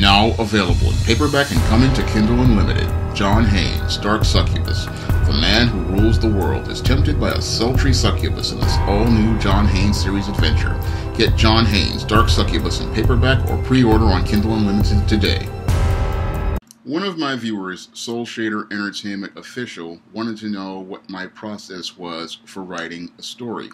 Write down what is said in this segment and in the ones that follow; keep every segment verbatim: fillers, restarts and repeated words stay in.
Now available in paperback and coming to Kindle Unlimited, John Haynes, Dark Succubus. The man who rules the world is tempted by a sultry succubus in this all-new John Haynes series adventure. Get John Haynes, Dark Succubus in paperback or pre-order on Kindle Unlimited today. One of my viewers, Soul Shader Entertainment Official, wanted to know what my process was for writing a story.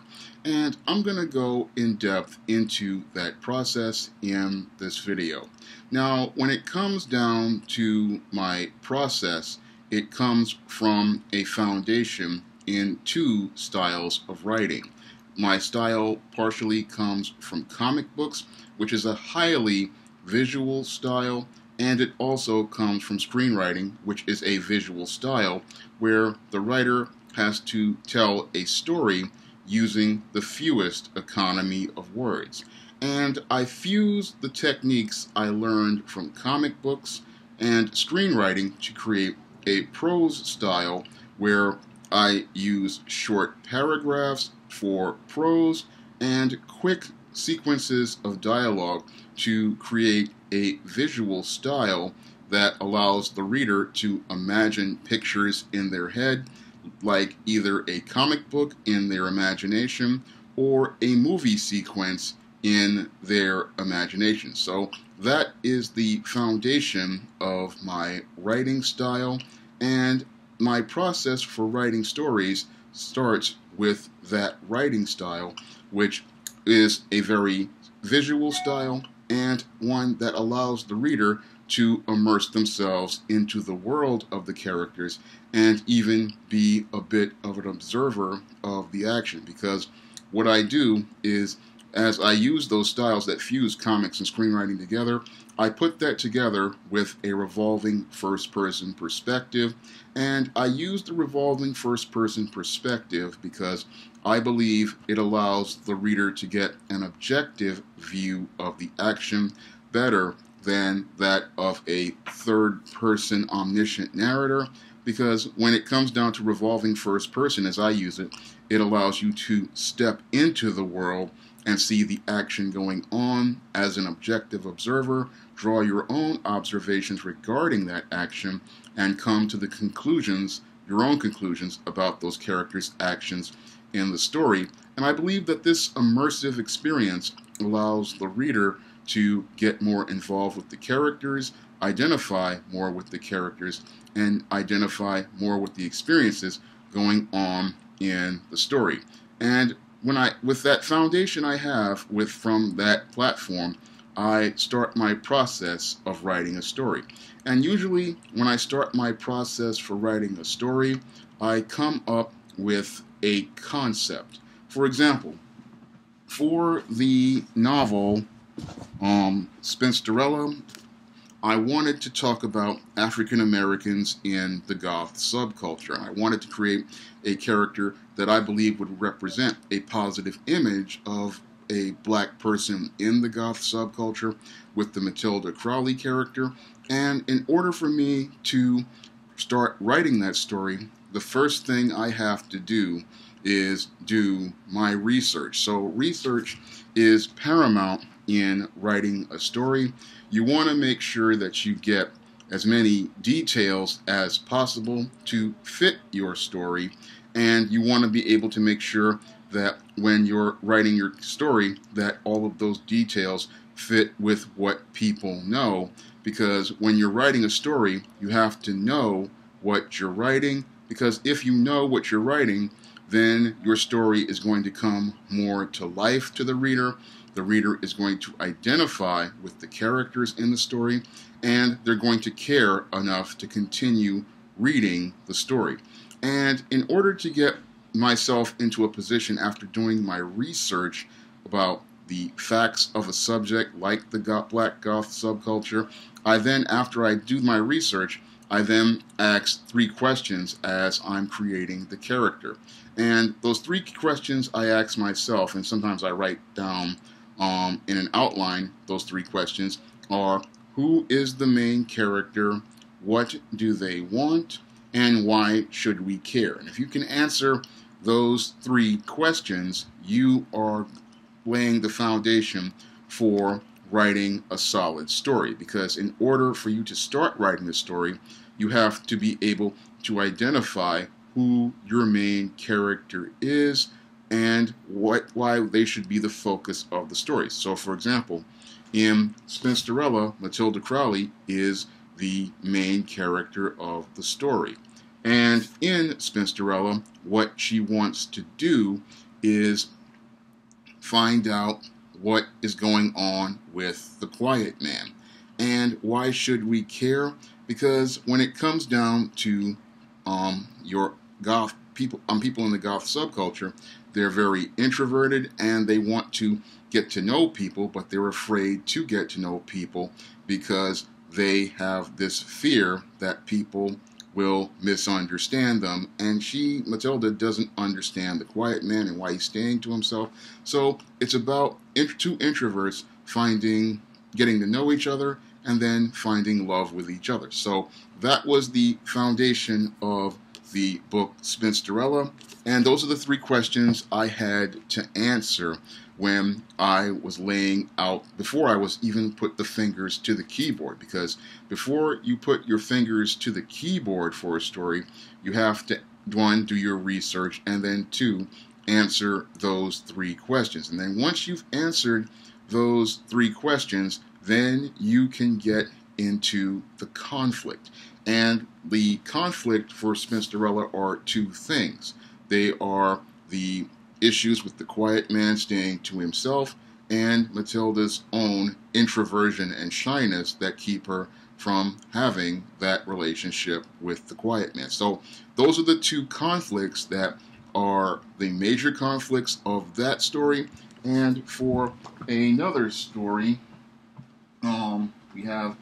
And I'm going to go in depth into that process in this video. Now, when it comes down to my process, it comes from a foundation in two styles of writing. My style partially comes from comic books, which is a highly visual style, and it also comes from screenwriting, which is a visual style, where the writer has to tell a story using the fewest economy of words. And I fuse the techniques I learned from comic books and screenwriting to create a prose style where I use short paragraphs for prose and quick sequences of dialogue to create a visual style that allows the reader to imagine pictures in their head, like either a comic book in their imagination or a movie sequence in their imagination. So that is the foundation of my writing style, and my process for writing stories starts with that writing style, which is a very visual style and one that allows the reader to immerse themselves into the world of the characters and even be a bit of an observer of the action. Because what I do is, as I use those styles that fuse comics and screenwriting together, I put that together with a revolving first-person perspective. And I use the revolving first-person perspective because I believe it allows the reader to get an objective view of the action better than that of a third-person omniscient narrator. Because when it comes down to revolving first-person, as I use it, it allows you to step into the world and see the action going on as an objective observer, draw your own observations regarding that action, and come to the conclusions, your own conclusions, about those characters' actions in the story. And I believe that this immersive experience allows the reader to get more involved with the characters, identify more with the characters, and identify more with the experiences going on in the story. And When I, with that foundation I have with from that platform, I start my process of writing a story. And usually when I start my process for writing a story, I come up with a concept. For example, for the novel um, Spinsterella, I wanted to talk about African Americans in the goth subculture. I wanted to create a character that I believe would represent a positive image of a black person in the goth subculture with the Matilda Crowley character. And in order for me to start writing that story, the first thing I have to do is do my research. So research is paramount in writing a story. You want to make sure that you get as many details as possible to fit your story, and you want to be able to make sure that when you're writing your story that all of those details fit with what people know, because when you're writing a story you have to know what you're writing, because if you know what you're writing, then your story is going to come more to life to the reader. The reader is going to identify with the characters in the story, and they're going to care enough to continue reading the story. And in order to get myself into a position after doing my research about the facts of a subject like the black goth subculture, I then, after I do my research, I then ask three questions as I'm creating the character. And those three questions I ask myself, and sometimes I write down um, in an outline, those three questions are: who is the main character, what do they want, and why should we care? And if you can answer those three questions, you are laying the foundation for writing a solid story, because in order for you to start writing a story, you have to be able to identify who your main character is and what why they should be the focus of the story. So, for example, in Spinsterella, Matilda Crowley is the main character of the story. And in Spinsterella, what she wants to do is find out what is going on with the Quiet Man. And why should we care? Because when it comes down to um, your goth people, um, people in the goth subculture, they're very introverted and they want to get to know people, but they're afraid to get to know people because they have this fear that people will misunderstand them. And she, Matilda, doesn't understand the Quiet Man and why he's staying to himself. So it's about int- two introverts finding, getting to know each other and then finding love with each other. So that was the foundation of the book Spinsterella. And those are the three questions I had to answer when I was laying out, before I was even put the fingers to the keyboard. Because before you put your fingers to the keyboard for a story, you have to, one, do your research, and then two, answer those three questions. And then once you've answered those three questions, then you can get into the conflict. And the conflict for Spinsterella are two things. They are the issues with the Quiet Man staying to himself and Matilda's own introversion and shyness that keep her from having that relationship with the Quiet Man. So those are the two conflicts that are the major conflicts of that story. And for another story, um, we have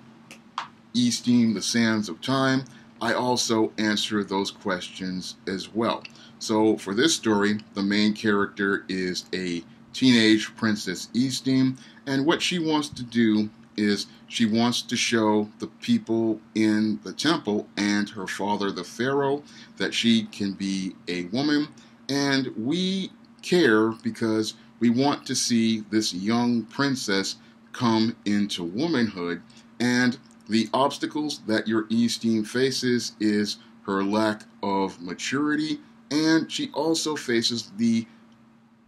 E-Steam the Sands of Time. I also answer those questions as well. So for this story, the main character is a teenage princess, E-Steam, and what she wants to do is she wants to show the people in the temple and her father, the pharaoh, that she can be a woman. And we care because we want to see this young princess come into womanhood, and the obstacles that your E-Steam faces is her lack of maturity. And she also faces the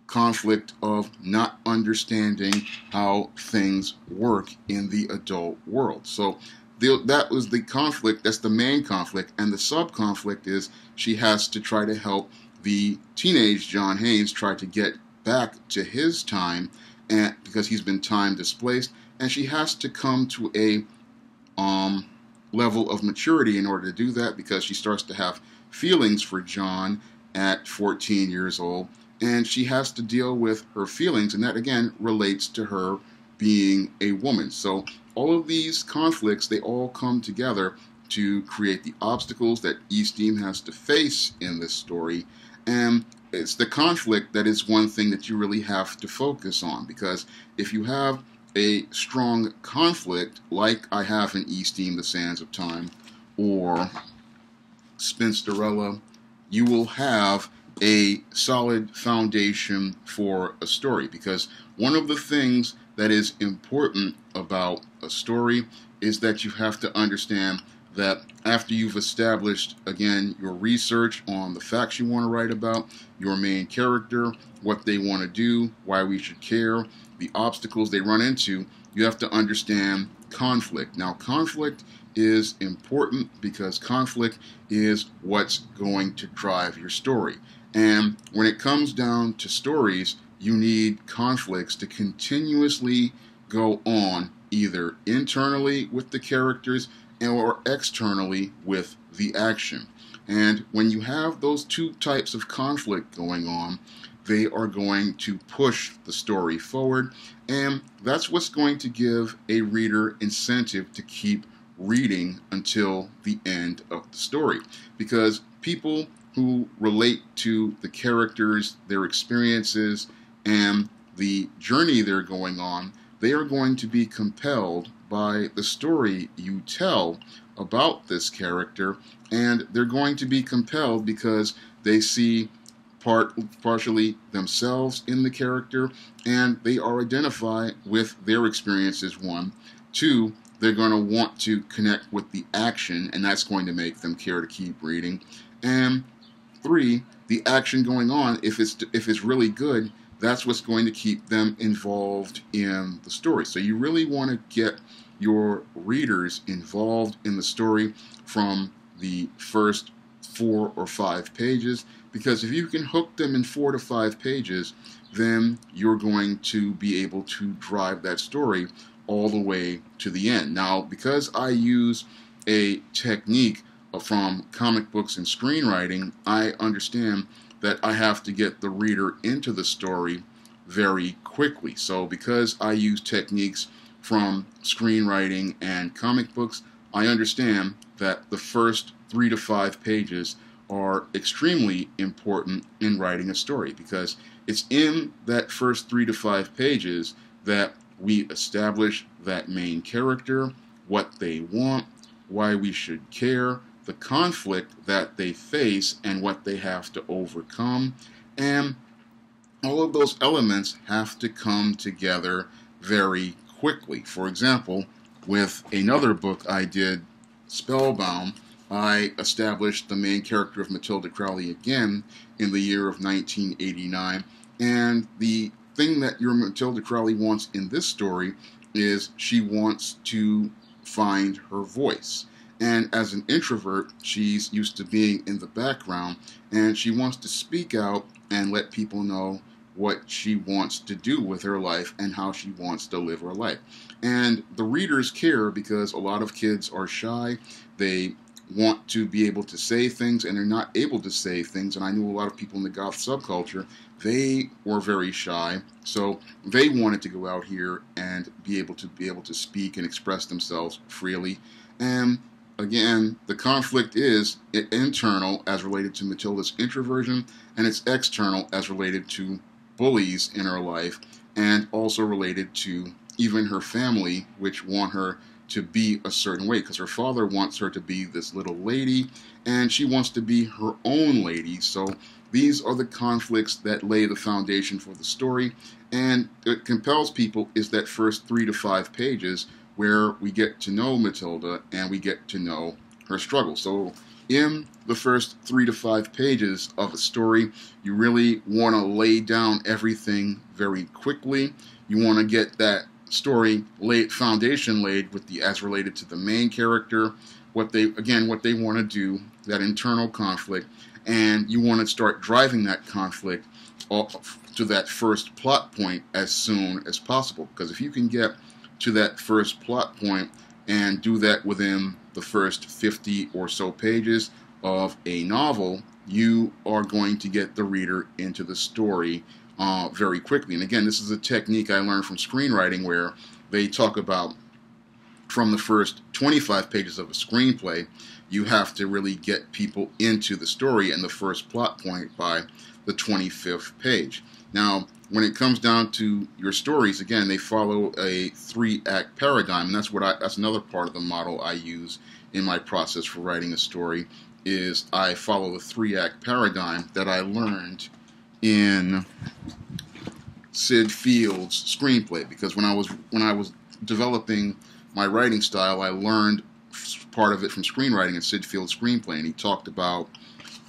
conflict of not understanding how things work in the adult world. So the, that was the conflict. That's the main conflict. And the sub-conflict is she has to try to help the teenage John Haynes try to get back to his time, and because he's been time displaced. And she has to come to a um, level of maturity in order to do that, because she starts to have feelings for John at fourteen years old, and she has to deal with her feelings, and that again relates to her being a woman. So all of these conflicts, they all come together to create the obstacles that E-Steam has to face in this story. And it's the conflict that is one thing that you really have to focus on, because if you have a strong conflict like I have in E-Steam the Sands of Time or Spinsterella, you will have a solid foundation for a story, because one of the things that is important about a story is that you have to understand that after you've established, again, your research on the facts you want to write about, your main character, what they want to do, why we should care, the obstacles they run into, you have to understand conflict. Now, conflict is important because conflict is what's going to drive your story. And when it comes down to stories, you need conflicts to continuously go on, either internally with the characters or externally with the action. And when you have those two types of conflict going on, they are going to push the story forward, and that's what's going to give a reader incentive to keep reading until the end of the story. Because people who relate to the characters, their experiences, and the journey they're going on, they are going to be compelled by the story you tell about this character, and they're going to be compelled because they see part partially themselves in the character, and they are identified with their experience as one. Two, they're going to want to connect with the action, and that's going to make them care to keep reading. And three, the action going on, if it's if it's really good, that's what's going to keep them involved in the story. So you really want to get your readers involved in the story from the first four or five pages, because if you can hook them in four to five pages, then you're going to be able to drive that story all the way to the end. Now, because I use a technique from comic books and screenwriting, I understand that I have to get the reader into the story very quickly. So because I use techniques from screenwriting and comic books, I understand that the first three to five pages are extremely important in writing a story, because it's in that first three to five pages that we establish that main character, what they want, why we should care, the conflict that they face and what they have to overcome, and all of those elements have to come together very quickly. For example, with another book I did, Spellbound, I established the main character of Matilda Crowley again in the year of nineteen eighty-nine, and the thing that your Matilda Crowley wants in this story is she wants to find her voice. And as an introvert, she's used to being in the background, and she wants to speak out and let people know what she wants to do with her life and how she wants to live her life. And the readers care because a lot of kids are shy. They want to be able to say things, and they're not able to say things. And I knew a lot of people in the goth subculture, they were very shy, so they wanted to go out here and be able to be able to speak and express themselves freely. And again, the conflict is internal as related to Matilda's introversion, and it's external as related to bullies in her life, and also related to even her family, which want her to be a certain way, because her father wants her to be this little lady, and she wants to be her own lady. So these are the conflicts that lay the foundation for the story, and what compels people is that first three to five pages where we get to know Matilda and we get to know her struggle. So in the first three to five pages of a story, you really want to lay down everything very quickly. You want to get that story laid, foundation laid with the as related to the main character, what they again what they want to do, that internal conflict, and you want to start driving that conflict off to that first plot point as soon as possible. Because if you can get to that first plot point and do that within the first fifty or so pages of a novel, you are going to get the reader into the story uh, very quickly. And again, this is a technique I learned from screenwriting, where they talk about from the first twenty-five pages of a screenplay, you have to really get people into the story and the first plot point by the twenty-fifth page. Now, when it comes down to your stories, again, they follow a three-act paradigm, and that's what I—that's another part of the model I use in my process for writing a story. Is I follow the three-act paradigm that I learned in Syd Field's screenplay. Because when I was when I was developing my writing style, I learned part of it from screenwriting in Syd Field's screenplay, and he talked about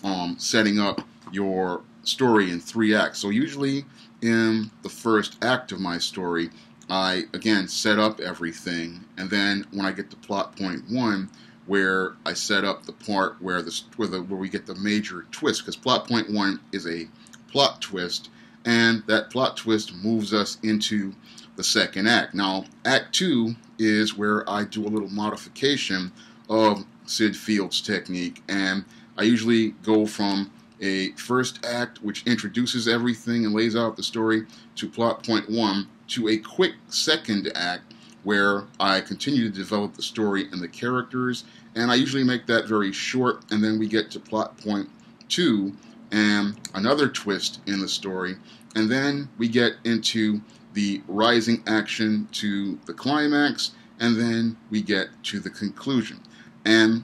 um, setting up your story in three acts. So usually in the first act of my story, I again set up everything, and then when I get to plot point one, where I set up the part where the where, the, where we get the major twist, because plot point one is a plot twist, and that plot twist moves us into the second act. Now, act two is where I do a little modification of Syd Field's technique, and I usually go from a first act, which introduces everything and lays out the story, to plot point one, to a quick second act where I continue to develop the story and the characters, and I usually make that very short, and then we get to plot point two and another twist in the story, and then we get into the rising action to the climax, and then we get to the conclusion. And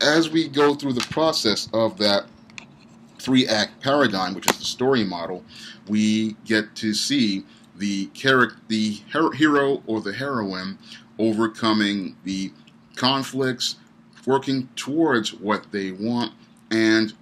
as we go through the process of that three-act paradigm, which is the story model, we get to see the character, the her hero or the heroine overcoming the conflicts, working towards what they want, and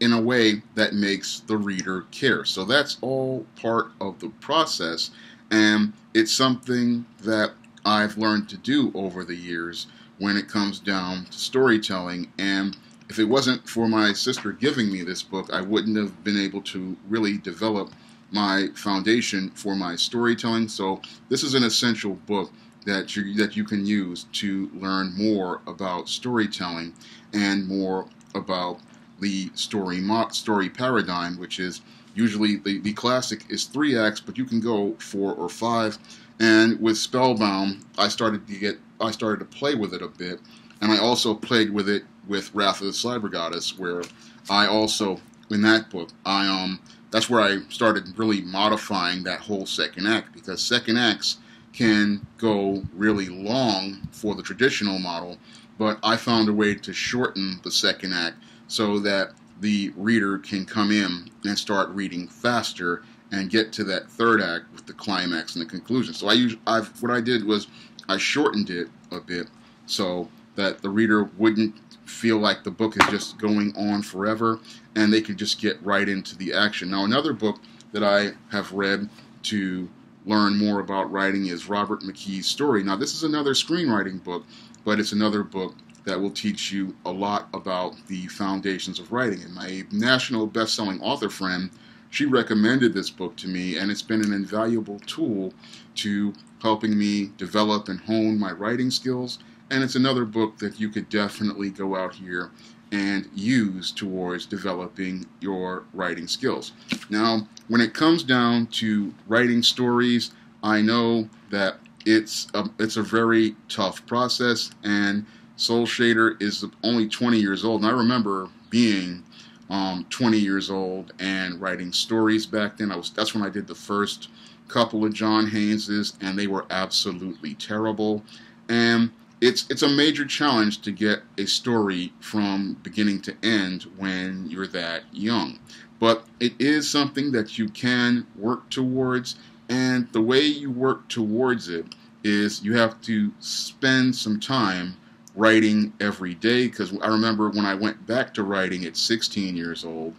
in a way that makes the reader care. So that's all part of the process, and it's something that I've learned to do over the years when it comes down to storytelling. And if it wasn't for my sister giving me this book, I wouldn't have been able to really develop my foundation for my storytelling. So this is an essential book that you, that you can use to learn more about storytelling and more about the story mo story paradigm, which is usually the, the classic is three acts, but you can go four or five. And with Spellbound, I started to get I started to play with it a bit, and I also played with it with Wrath of the Cyber Goddess, where I also in that book I um that's where I started really modifying that whole second act, because second acts can go really long for the traditional model, but I found a way to shorten the second act so that the reader can come in and start reading faster and get to that third act with the climax and the conclusion. So I use, I've, what I did was I shortened it a bit so that the reader wouldn't feel like the book is just going on forever, and they could just get right into the action. Now, another book that I have read to learn more about writing is Robert McKee's Story. Now, this is another screenwriting book, but it's another book that will teach you a lot about the foundations of writing. And my national best-selling author friend, she recommended this book to me, and it's been an invaluable tool to helping me develop and hone my writing skills. And it's another book that you could definitely go out here and use towards developing your writing skills. Now, when it comes down to writing stories, I know that it's a, it's a very tough process, and Soul Shader is only twenty years old, and I remember being um, twenty years old and writing stories back then. I was, that's when I did the first couple of John Haynes's, and they were absolutely terrible. And It's, it's a major challenge to get a story from beginning to end when you're that young. But it is something that you can work towards, and the way you work towards it is you have to spend some time writing every day, because I remember when I went back to writing at sixteen years old,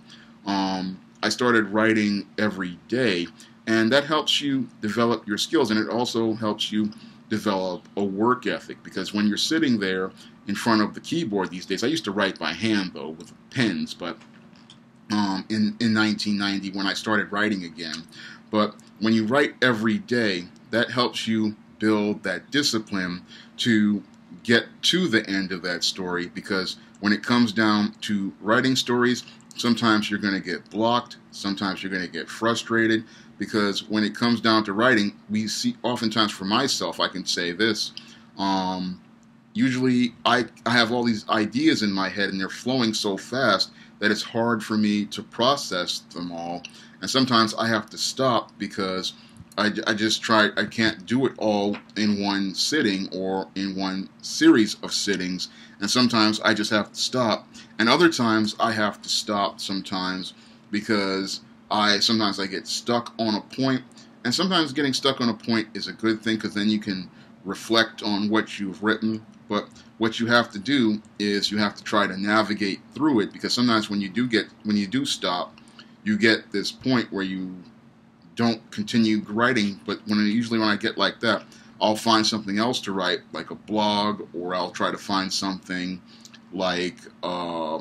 um, I started writing every day, and that helps you develop your skills, and it also helps you develop a work ethic, because when you're sitting there in front of the keyboard these days, I used to write by hand though with pens, but um, in, in nineteen ninety when I started writing again, but when you write every day, that helps you build that discipline to get to the end of that story, because when it comes down to writing stories, sometimes you're going to get blocked, sometimes you're going to get frustrated, because when it comes down to writing, we see oftentimes, for myself, I can say this, um, usually I, I have all these ideas in my head and they're flowing so fast that it's hard for me to process them all, and sometimes I have to stop because I, I just try, I can't do it all in one sitting or in one series of sittings, and sometimes I just have to stop, and other times I have to stop sometimes because I sometimes I get stuck on a point, and sometimes getting stuck on a point is a good thing because then you can reflect on what you've written, but what you have to do is you have to try to navigate through it, because sometimes when you do get, when you do stop, you get this point where you don't continue writing, but when usually when I get like that, I'll find something else to write, like a blog, or I'll try to find something like uh,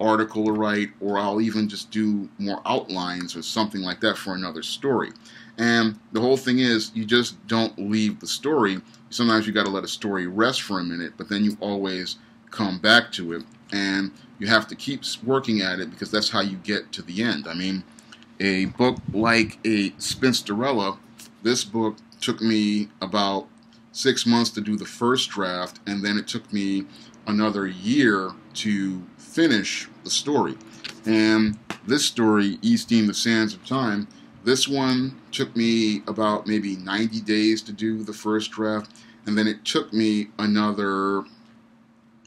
article to write, or I'll even just do more outlines or something like that for another story. And the whole thing is, you just don't leave the story. Sometimes you got to let a story rest for a minute, but then you always come back to it, and you have to keep working at it, because that's how you get to the end. I mean, a book like a Spinsterella, this book took me about six months to do the first draft, and then it took me another year to finish the story. And this story, E-Steam the Sands of Time, this one took me about maybe ninety days to do the first draft, and then it took me another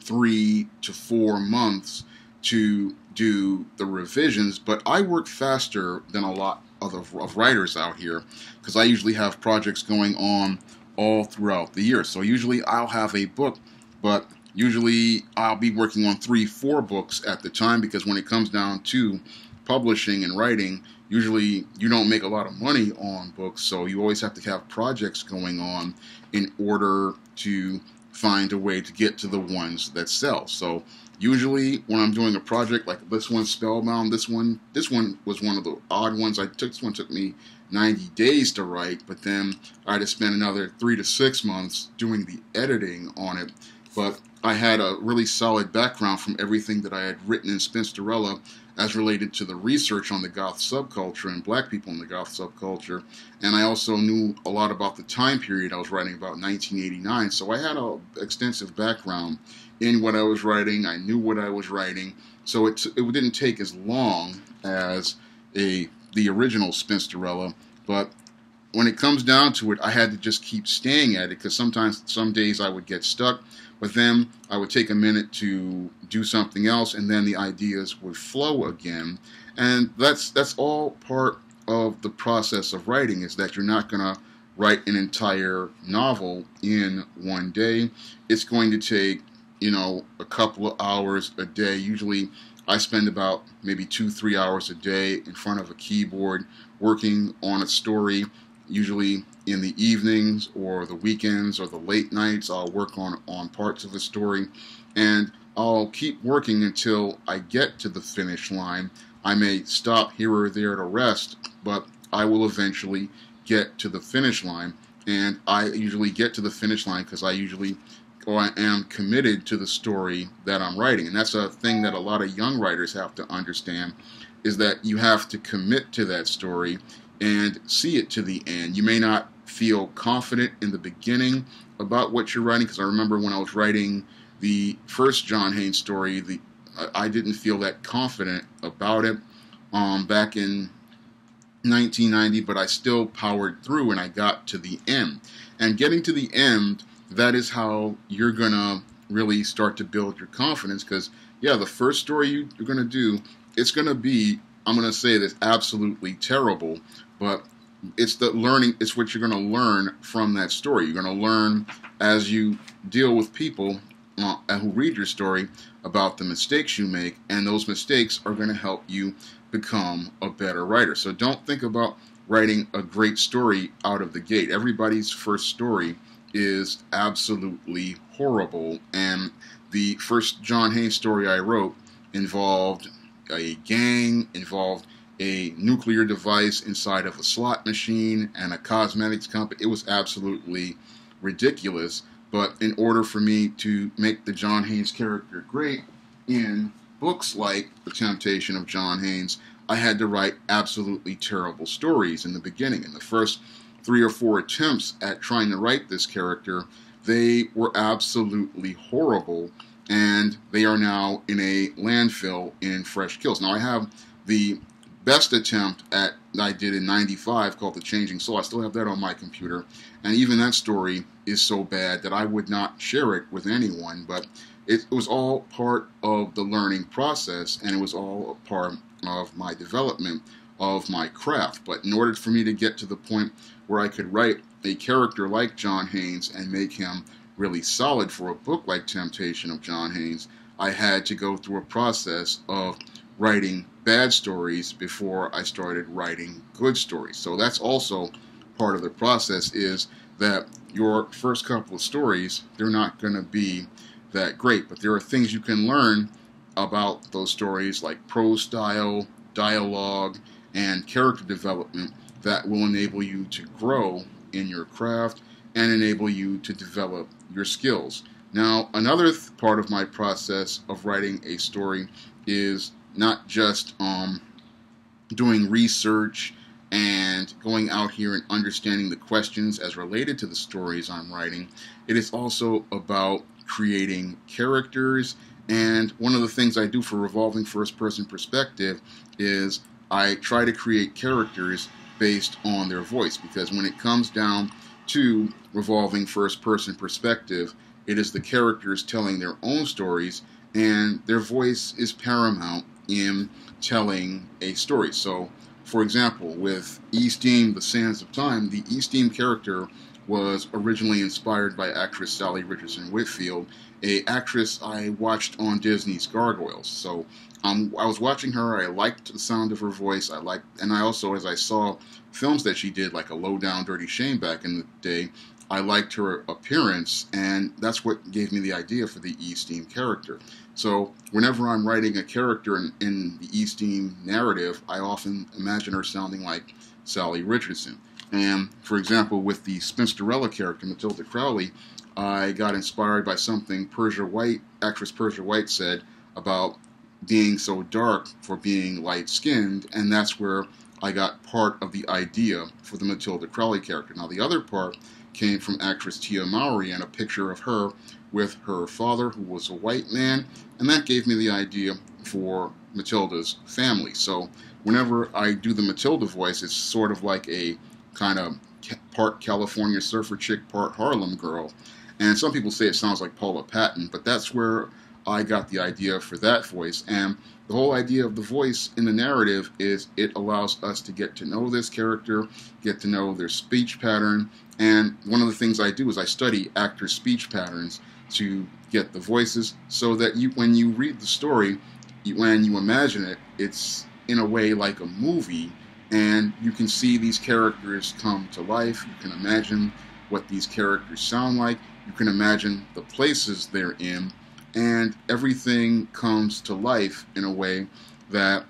three to four months to do the revisions, but I work faster than a lot of, of writers out here because I usually have projects going on all throughout the year. So usually I'll have a book, but usually I'll be working on three, four books at the time, because when it comes down to publishing and writing, usually you don't make a lot of money on books, so you always have to have projects going on in order to find a way to get to the ones that sell. So usually when I'm doing a project like this one, Spellbound, this one, this one was one of the odd ones. I took this one took me ninety days to write, but then I had to spend another three to six months doing the editing on it. But I had a really solid background from everything that I had written in Spinsterella as related to the research on the goth subculture and black people in the goth subculture. And I also knew a lot about the time period I was writing about, nineteen eighty-nine. So I had an extensive background in what I was writing. I knew what I was writing. So it, it didn't take as long as a the original Spinsterella, but when it comes down to it, I had to just keep staying at it, because sometimes, some days I would get stuck, but then I would take a minute to do something else, and then the ideas would flow again. And that's that's all part of the process of writing, is that you're not going to write an entire novel in one day. It's going to take, you know, a couple of hours a day. Usually I spend about maybe two, three hours a day in front of a keyboard working on a story. Usually in the evenings or the weekends or the late nights, I'll work on, on parts of the story, and I'll keep working until I get to the finish line. I may stop here or there to rest, but I will eventually get to the finish line, and I usually get to the finish line because I usually or I am committed to the story that I'm writing. And that's a thing that a lot of young writers have to understand, is that you have to commit to that story and see it to the end. You may not feel confident in the beginning about what you're writing, because I remember when I was writing the first John Haynes story, the I didn't feel that confident about it um, back in nineteen ninety, but I still powered through and I got to the end. And getting to the end, that is how you're going to really start to build your confidence, because, yeah, the first story you, you're going to do, it's going to be, I'm going to say this, absolutely terrible, but it's the learning, it's what you're going to learn from that story. You're going to learn as you deal with people uh, who read your story about the mistakes you make, and those mistakes are going to help you become a better writer. So don't think about writing a great story out of the gate. Everybody's first story is absolutely horrible, and the first John Haynes story I wrote involved a gang, involved a nuclear device inside of a slot machine and a cosmetics company. It was absolutely ridiculous, but in order for me to make the John Haynes character great in books like The Temptation of John Haynes, I had to write absolutely terrible stories in the beginning. In the first three or four attempts at trying to write this character, they were absolutely horrible, and they are now in a landfill in Fresh Kills. Now, I have the best attempt at I did in ninety-five called The Changing Soul. I still have that on my computer, and even that story is so bad that I would not share it with anyone, but it was all part of the learning process, and it was all a part of my development of my craft. But in order for me to get to the point where I could write a character like John Haynes and make him really solid for a book like Temptation of John Haynes, I had to go through a process of writing bad stories before I started writing good stories. So that's also part of the process, is that your first couple of stories, they're not going to be that great, but there are things you can learn about those stories, like prose style, dialogue, and character development, that will enable you to grow in your craft and enable you to develop your skills. Now, another th part of my process of writing a story is not just um, doing research and going out here and understanding the questions as related to the stories I'm writing. It is also about creating characters, and one of the things I do for Revolving First Person Perspective is I try to create characters based on their voice, because when it comes down to Revolving First Person Perspective, it is the characters telling their own stories, and their voice is paramount in telling a story. So, for example, with E-Steam, The Sands of Time, the E-Steam character was originally inspired by actress Salli Richardson-Whitfield, a actress I watched on Disney's Gargoyles. So um, I was watching her, I liked the sound of her voice, I liked, and I also, as I saw films that she did, like A Low Down Dirty Shame back in the day, I liked her appearance, and that's what gave me the idea for the E-Steam character. So whenever I'm writing a character in, in the E-Steam narrative, I often imagine her sounding like Salli Richardson. And, for example, with the Spinsterella character, Matilda Crowley, I got inspired by something Persia White, actress Persia White said about being so dark for being light-skinned, and that's where I got part of the idea for the Matilda Crowley character. Now, the other part came from actress Tia Mowry and a picture of her with her father, who was a white man, and that gave me the idea for Matilda's family. So, whenever I do the Matilda voice, it's sort of like a kind of part California surfer chick, part Harlem girl. And some people say it sounds like Paula Patton, but that's where I got the idea for that voice. And the whole idea of the voice in the narrative is it allows us to get to know this character, get to know their speech pattern. And one of the things I do is I study actors' speech patterns to get the voices so that you, when you read the story, you, when you imagine it, it's in a way like a movie. And you can see these characters come to life. You can imagine what these characters sound like. You can imagine the places they're in. And everything comes to life in a way that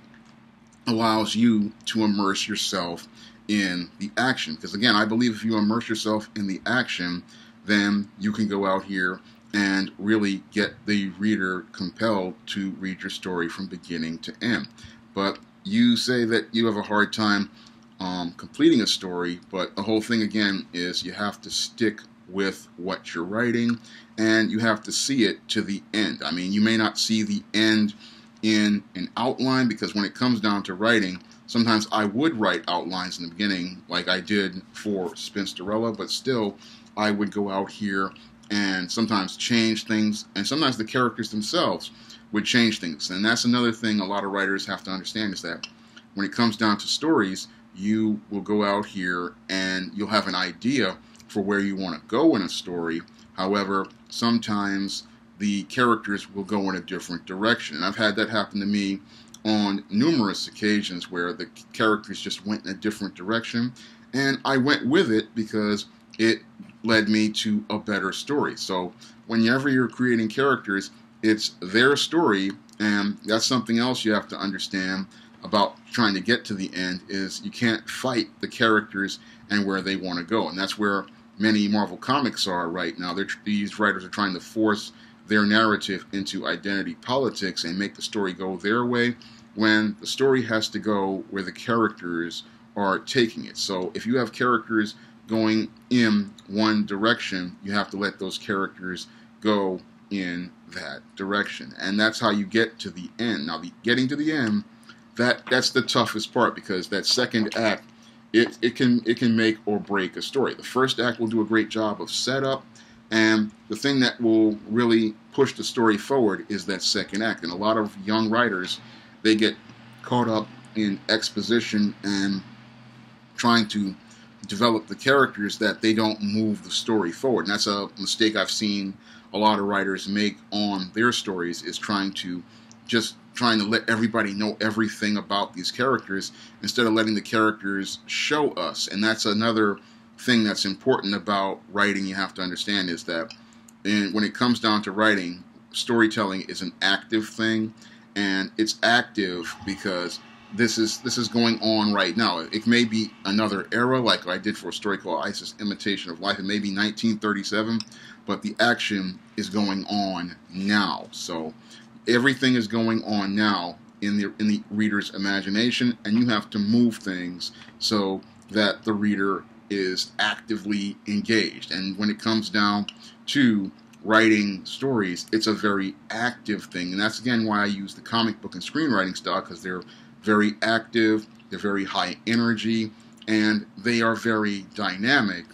allows you to immerse yourself in the action. Because again, I believe if you immerse yourself in the action, then you can go out here and really get the reader compelled to read your story from beginning to end. But you say that you have a hard time um, completing a story, but the whole thing again is you have to stick with what you're writing, and you have to see it to the end. I mean, you may not see the end in an outline, because when it comes down to writing, sometimes I would write outlines in the beginning, like I did for Spinsterella, but still, I would go out here and sometimes change things, and sometimes the characters themselves would change things. And that's another thing a lot of writers have to understand, is that when it comes down to stories, you will go out here and you'll have an idea for where you want to go in a story. However, sometimes the characters will go in a different direction. And I've had that happen to me on numerous occasions where the characters just went in a different direction. And I went with it because it led me to a better story. So whenever you're creating characters, it's their story, and that's something else you have to understand about trying to get to the end, is you can't fight the characters and where they want to go. And that's where many Marvel comics are right now. They're, these writers are trying to force their narrative into identity politics and make the story go their way, when the story has to go where the characters are taking it. So if you have characters going in one direction, you have to let those characters go in that direction, and that's how you get to the end. Now, the getting to the end, that that's the toughest part, because that second act, it it can it can make or break a story. The first act will do a great job of setup, and the thing that will really push the story forward is that second act. And a lot of young writers, they get caught up in exposition and trying to develop the characters that they don't move the story forward. And that's a mistake I've seen a lot of writers make on their stories, is trying to just trying to let everybody know everything about these characters instead of letting the characters show us. And that's another thing that's important about writing. You have to understand is that in, when it comes down to writing, storytelling is an active thing, and it's active because this is this is going on right now. It may be another era, like I did for a story called ISIS: Imitation of Life. It may be nineteen thirty-seven, but the action is going on now. So everything is going on now in the in the reader's imagination, and you have to move things so that the reader is actively engaged. And when it comes down to writing stories, it's a very active thing, and that's again why I use the comic book and screenwriting style, because they're very active, they're very high energy, and they are very dynamic.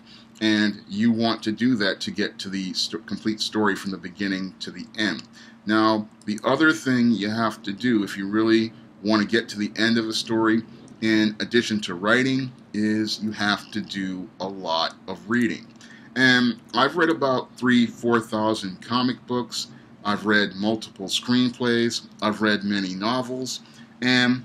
and you want to do that to get to the st- complete story from the beginning to the end. Now, the other thing you have to do if you really want to get to the end of a story, in addition to writing, is you have to do a lot of reading. And I've read about three, four thousand comic books, I've read multiple screenplays, I've read many novels, and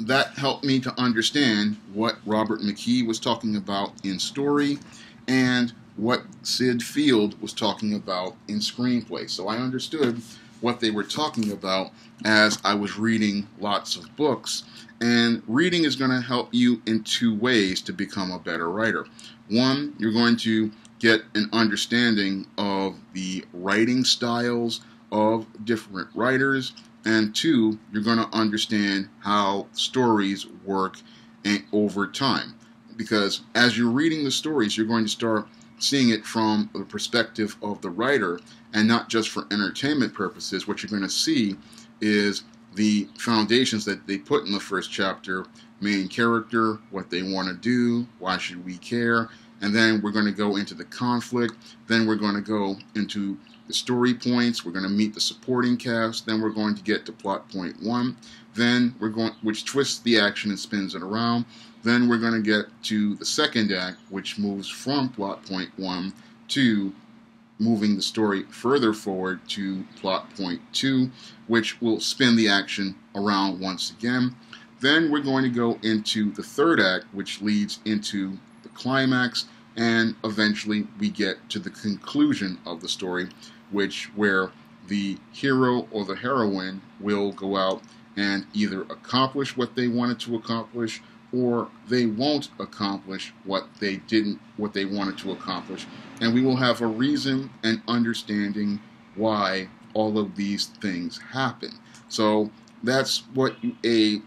that helped me to understand what Robert McKee was talking about in story and what Syd Field was talking about in screenplay. So I understood what they were talking about as I was reading lots of books. And reading is going to help you in two ways to become a better writer. One, you're going to get an understanding of the writing styles of different writers. And two, you're going to understand how stories work over time. Because as you're reading the stories, you're going to start seeing it from the perspective of the writer and not just for entertainment purposes. What you're going to see is the foundations that they put in the first chapter, main character, what they want to do, why should we care, and then we're going to go into the conflict, then we're going to go into the story points, we're going to meet the supporting cast, then we're going to get to plot point one, then we're going, which twists the action and spins it around, then we're going to get to the second act, which moves from plot point one to moving the story further forward to plot point two, which will spin the action around once again. Then we're going to go into the third act, which leads into the climax, and eventually we get to the conclusion of the story, which where the hero or the heroine will go out and either accomplish what they wanted to accomplish, or they won't accomplish what they didn't, what they wanted to accomplish, and we will have a reason and understanding why all of these things happen. So that's what a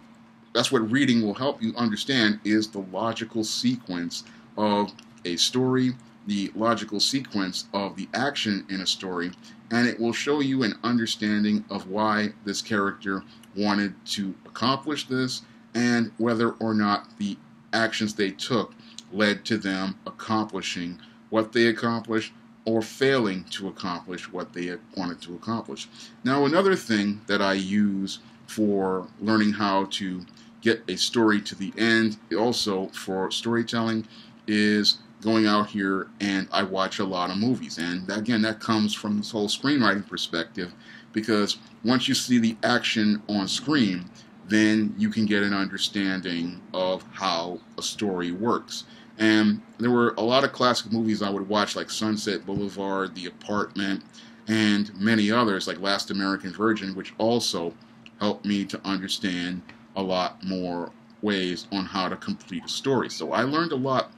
that's what reading will help you understand, is the logical sequence of a story, the logical sequence of the action in a story, and it will show you an understanding of why this character wanted to accomplish this, and whether or not the actions they took led to them accomplishing what they accomplished or failing to accomplish what they wanted to accomplish. Now, another thing that I use for learning how to get a story to the end, also for storytelling, is going out here and I watch a lot of movies. And again, that comes from this whole screenwriting perspective, because once you see the action on screen, then you can get an understanding of how a story works. And there were a lot of classic movies I would watch, like Sunset Boulevard, The Apartment, and many others, like Last American Virgin, which also helped me to understand a lot more ways on how to complete a story. So I learned a lot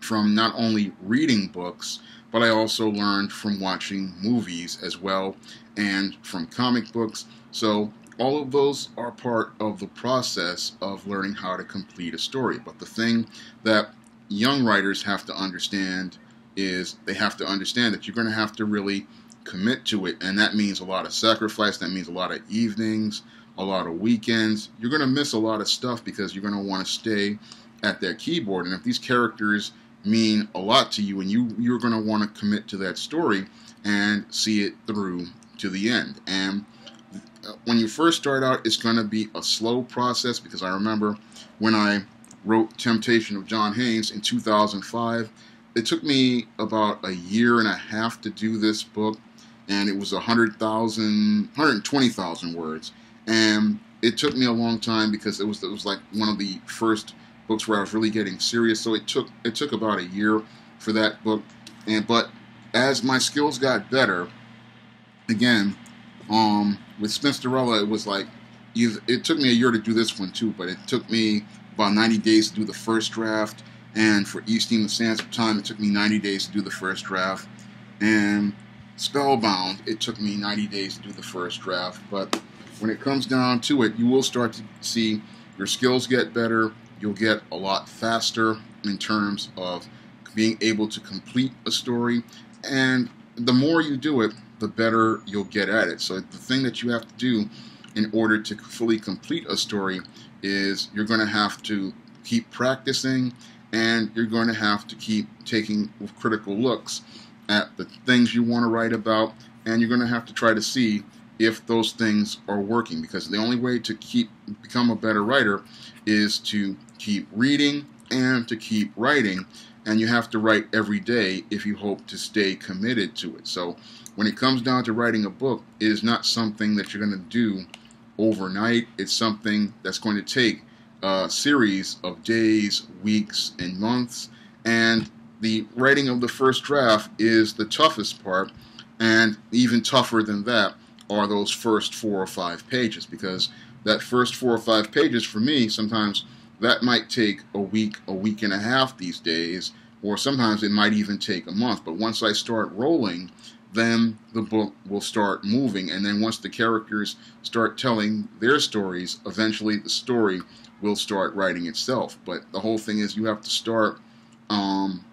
from not only reading books, but I also learned from watching movies as well, and from comic books. So all of those are part of the process of learning how to complete a story. But the thing that young writers have to understand is they have to understand that you're going to have to really commit to it. And that means a lot of sacrifice. That means a lot of evenings, a lot of weekends. You're going to miss a lot of stuff because you're going to want to stay at that keyboard. And if these characters mean a lot to you, and you, you're going to want to commit to that story and see it through to the end. And when you first start out, it's going to be a slow process, because I remember when I wrote Temptation of John Haynes in two thousand five, it took me about a year and a half to do this book, and it was one hundred thousand, one hundred twenty thousand words, and it took me a long time because it was, it was like one of the first books where I was really getting serious, so it took it took about a year for that book, and but as my skills got better, again, um... with Spinsterella, it was like, it took me a year to do this one too, but it took me about ninety days to do the first draft, and for Easting the Sands of Time, it took me ninety days to do the first draft, and Spellbound, it took me ninety days to do the first draft. But when it comes down to it, you will start to see your skills get better, you'll get a lot faster in terms of being able to complete a story, and the more you do it, the better you'll get at it. So the thing that you have to do in order to fully complete a story is you're going to have to keep practicing, and you're going to have to keep taking critical looks at the things you want to write about, and you're going to have to try to see if those things are working, because the only way to keep become a better writer is to keep reading and to keep writing, and you have to write every day if you hope to stay committed to it. So when it comes down to writing a book, it is not something that you're going to do overnight. It's something that's going to take a series of days, weeks, and months, and the writing of the first draft is the toughest part, and even tougher than that are those first four or five pages, because that first four or five pages for me, sometimes that might take a week, a week and a half these days, or sometimes it might even take a month. But once I start rolling, then the book will start moving, and then once the characters start telling their stories, eventually the story will start writing itself. But the whole thing is you have to start um,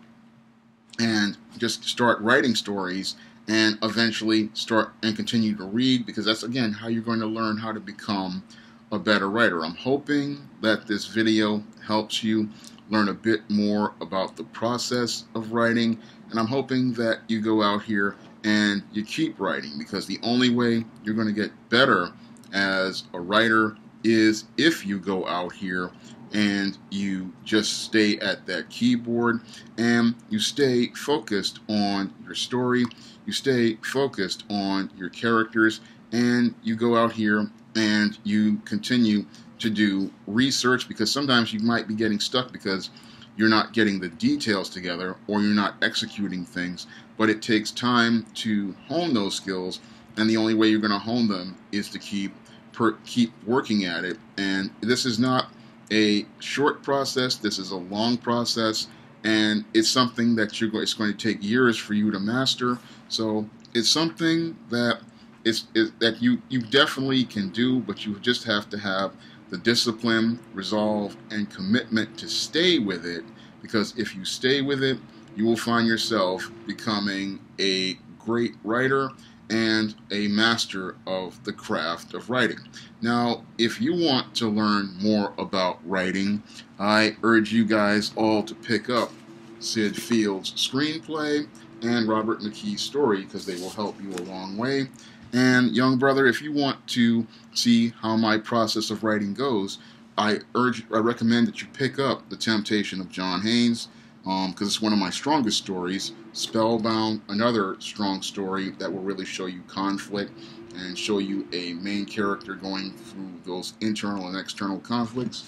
and just start writing stories, and eventually start and continue to read, because that's, again, how you're going to learn how to become a better writer. I'm hoping that this video helps you learn a bit more about the process of writing, and I'm hoping that you go out here and you keep writing, because the only way you're going to get better as a writer is if you go out here and you just stay at that keyboard and you stay focused on your story, you stay focused on your characters, and you go out here and you continue to do research, because sometimes you might be getting stuck because you're not getting the details together or you're not executing things, but it takes time to hone those skills, and the only way you're going to hone them is to keep per, keep working at it. And this is not a short process, this is a long process, and it's something that you're go it's going to take years for you to master. So it's something that It's, it's that you, you definitely can do, but you just have to have the discipline, resolve, and commitment to stay with it, because if you stay with it, you will find yourself becoming a great writer and a master of the craft of writing. Now, if you want to learn more about writing, I urge you guys all to pick up Syd Field's screenplay and Robert McKee's story, because they will help you a long way. And young brother, if you want to see how my process of writing goes, I urge, I recommend that you pick up The Temptation of John Haynes, um, because it's one of my strongest stories. Spellbound, another strong story that will really show you conflict and show you a main character going through those internal and external conflicts.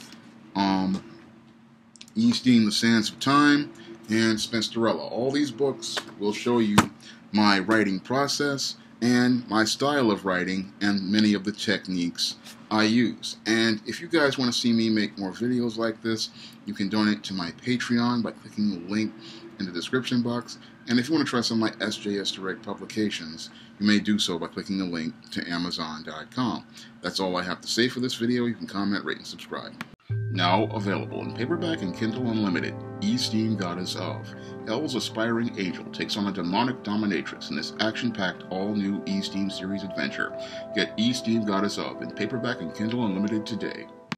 Um, Easting the Sands of Time and Spinsterella. All these books will show you my writing process and my style of writing and many of the techniques I use. And if you guys want to see me make more videos like this, you can donate to my Patreon by clicking the link in the description box. And if you want to try some of my S J S Direct publications, you may do so by clicking the link to Amazon dot com. That's all I have to say for this video. You can comment, rate, and subscribe. Now available in paperback and Kindle Unlimited, E-Steam Goddess Of. Hell's aspiring angel takes on a demonic dominatrix in this action-packed all-new E-Steam series adventure. Get E-Steam Goddess Of in paperback and Kindle Unlimited today.